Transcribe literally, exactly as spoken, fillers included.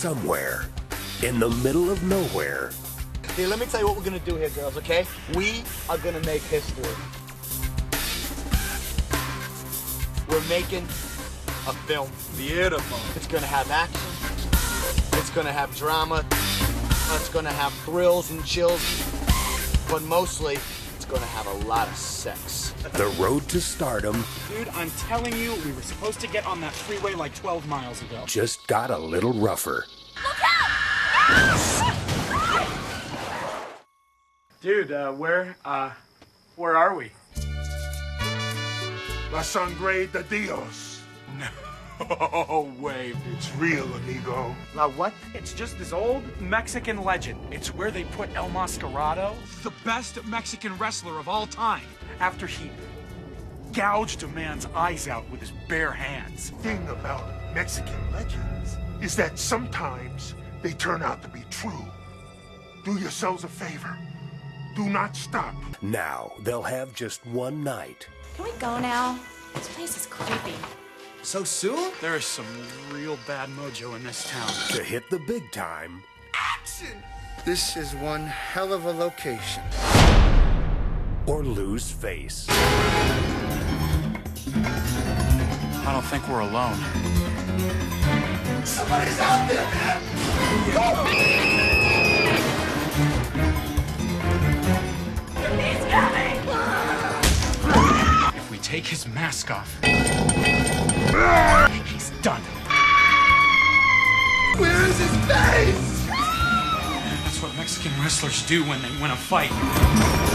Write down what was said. somewhere in the middle of nowhere. Hey, let me tell you what we're gonna do here, girls, okay? We are gonna make history. We're making a film. Beautiful. It's gonna have action. It's gonna have drama. It's gonna have thrills and chills. But mostly, it's gonna have a lot of sex. The road to stardom. Dude, I'm telling you, we were supposed to get on that freeway like twelve miles ago. Just got a little rougher. Look out! Dude, uh, where, uh, where are we? La Sangre de Dios. No way. It's real, amigo. La what? It's just this old Mexican legend. It's where they put El Mascarado, the best Mexican wrestler of all time, after he gouged a man's eyes out with his bare hands. The thing about Mexican legends is that sometimes they turn out to be true. Do yourselves a favor. Do not stop. Now, they'll have just one night. Can we go now? This place is creepy. So soon? There is some real bad mojo in this town. To hit the big time. Action! This is one hell of a location. Or lose face. I don't think we're alone. Somebody's out there, man! Oh! Take his mask off. He's done. Where is his face? That's what Mexican wrestlers do when they win a fight.